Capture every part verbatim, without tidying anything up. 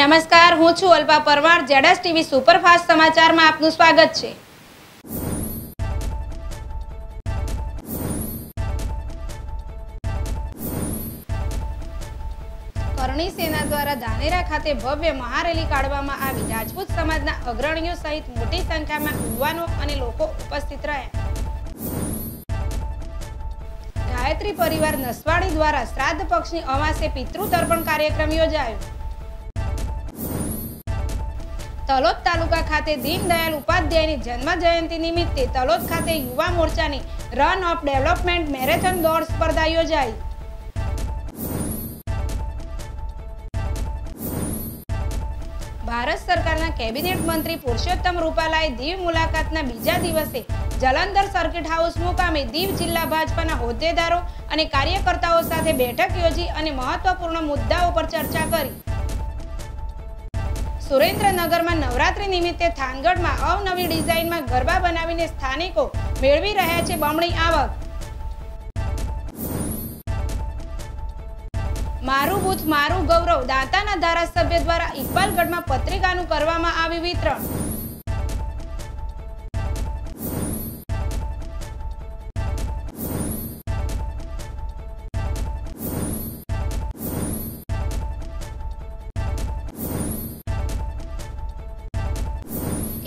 नमस्कार, हूँ छू अल्पा परमार। जेडस टीवी सुपरफास्ट समाचार में आपनु स्वागत छे। करणी सेना द्वारा धानेरा खाते भव्य महारेली काढवामां आवी। राजपूत समाजना अग्रणीओ सहित मोटी संख्या में युवाओं अने लोको उपस्थित रह्या। गायत्री परिवार नसवाणी द्वारा श्राद्ध पक्षनी अमासे पितृ तर्पण कार्यक्रम योजायो। तलोद तालुका खाते दीनदयाल उपाध्याय जन्म जयंती निमित्ते तलोद खाते युवा मोर्चा ने रन ऑफ डेवलपमेंट मैरेथन दौड़ स्पर्धा योजाई। भारत सरकारना कैबिनेट मंत्री पुरुषोत्तम रूपालाए दीव मुलाकातना बीजा दिवसे जलंधर सर्किट हाउस मुकामे दीव जिला भाजपाना होद्देदारो अने कार्यकर्ताओ साथे बैठक योजी अने महत्वपूर्ण मुद्दाओ पर चर्चा करी। सुरेन्द्रनगर में नवरात्रि निमित्ते थानगढ़ में अवनवी डिजाइन में गरबा बनावीने स्थानिको मेळवी रह्या छे बमणी आवक। मारू बूथ मारू गौरव दाताना धारासभ्य द्वारा इकबालगढ़ में पत्रिकानु करवामां आव्युं वितरण।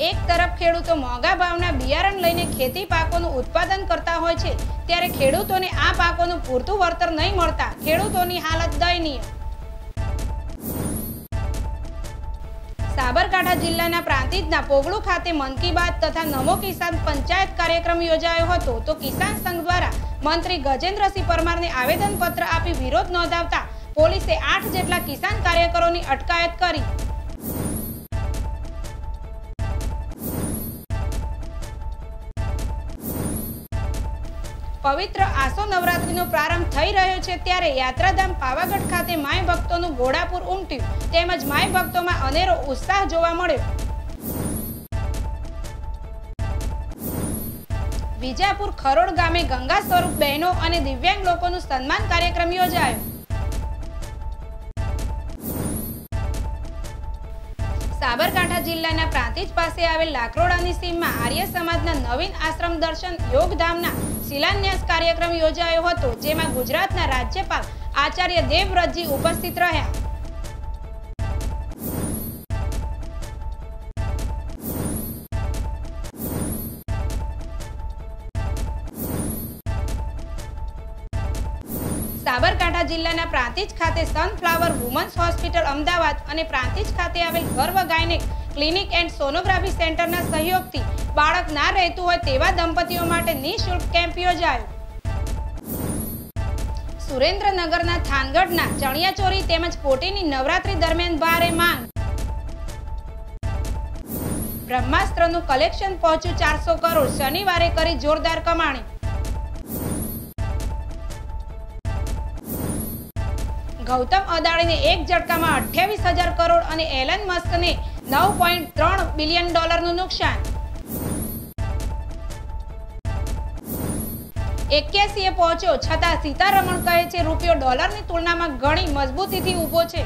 एक तरफ खेडूतो मोंघा भावना बियारण लईने खेती पाकोनुं उत्पादन करता होय छे, त्यारे खेडूतोने आ पाकोनुं पूरतुं वळतर नहीं मळता खेडूतोनी हालत दयनीय। साबरकांठा जिल्लाना प्रांतिजना पोगळु खाते मन की बात तथा नमो किसान पंचायत कार्यक्रम योजायो हतो, तो किसान संघ द्वारा मंत्री गजेंद्र सिंह परमरने आवेदनपत्र आपी विरोध नोंधावता पोलीसे आठ जेटला किसान कार्यकरोनी अटकायत करी। पवित्र आसो नवरात्रीनो प्रारंभ थई रह्यो छे, त्यारे यात्राधाम पावागढ़ खाते माय भक्तोनुं घोड़ापूर उमट्યું તેમજ માય ભક્તોમાં અનેરો ઉત્સાહ જોવા મળ્યો। વિજાપુર ખરોડ ગામે ગંગા સ્વરૂપ બહેનો અને દિવ્યાંગ લોકોનું સન્માન કાર્યક્રમ યોજાયો। साबरकांठा जिल्लाना प्रांतिज पासे आवेल लाकरोडानी सीममां आर्य समाजना नवीन आश्रम दर्शन योगधामना शिलान्यास कार्यक्रम योजायो हतो, जेमां गुजरातना राज्यपाल आचार्य देवव्रतजी उपस्थित रह्या। साबरकांठा जिल्लाना प्रांतिज खाते सनफ्लावर વુમન્સ હોસ્પિટલ અમદાવાદ અને પ્રાંતિજ ખાતે આવેલ ગર્વ ગાયનેક ક્લિનિક એન્ડ સોનોગ્રાફી સેન્ટરના સહયોગથી બાળક ના રહેતું હોય તેવા દંપતીઓ માટે નિઃશુલ્ક કેમ્પ યોજાયો। સુરેન્દ્રનગરના થાનગઢના ચણિયાચોરી તેમજ કોટીની નવરાત્રી દરમિયાન ભારે માંગ। બ્રહ્માસ્ત્રનું કલેક્શન પહોંચ્યું ચારસો કરોડ, શનિવારે કરી જોરદાર કમાણી। गौतम अदाणी ने एक झटका में अठावीस हजार करोड़ और एलन मस्क ने नौ पॉइंट त्रण बिलियन डॉलर नुकसान। एक्यासी ए पहुंचो छता सीतारमण कहे छे रूपियो डॉलर की तुलना में घनी मजबूती थी उभो छे।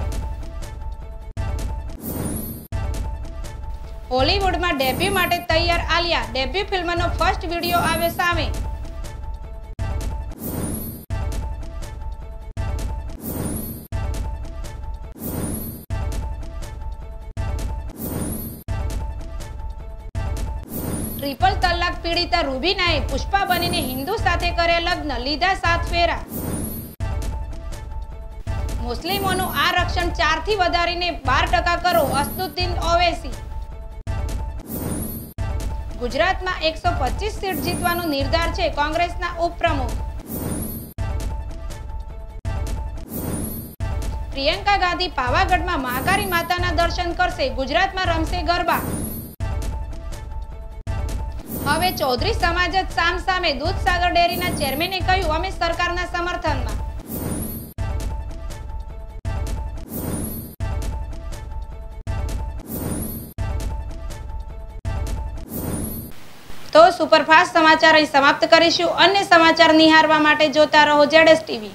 हॉलीवुड में डेब्यू माटे तैयार आलिया, डेब्यू फिल्म नो फर्स्ट वीडियो आवे सामे। ट्रिपल तलाक पीड़िता रूबीनाए पुष्पा बनीने हिंदू साथे करे लग्न, लीधा सात फेरा। मुस्लिमोनु आरक्षण चार थी वधारीने बार टका करो असदुद्दीन ओवैसी। गुजरात में एक सौ पच्चीस सीट जीतवानुं निर्धार छे कांग्रेसना उपप्रमुख। प्रियंका गांधी पावागढ़ में महाकाली माताना दर्शन करशे, गुजरात में रमशे गरबा। हवे चौधरी समाज साम सामे दूध सागर डेरीना चेरमेने कह्युं अमे सरकारना समर्थनमा। तो सुपरफास्ट समाचार अहीं समाप्त करीशुं। अन्य समाचार निहारवा माटे जोता रहो जेडस टीवी।